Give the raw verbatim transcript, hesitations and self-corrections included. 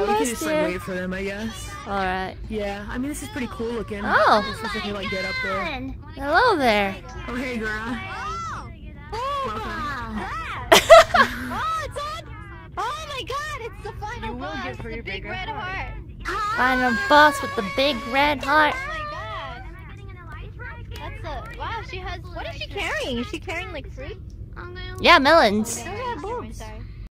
almost we can just there. Like, wait for them, I guess. Alright. Yeah, I mean, this is pretty cool looking. Oh! This is looking, like, get up there. Hello there. Oh, hey, Gura. Oh! Oh, oh, it's on! Oh my god, it's the final boss with the big red heart. Final boss with the big red heart. Wow, she has. What is she carrying? Is she carrying like fruit? Yeah, melons. Oh,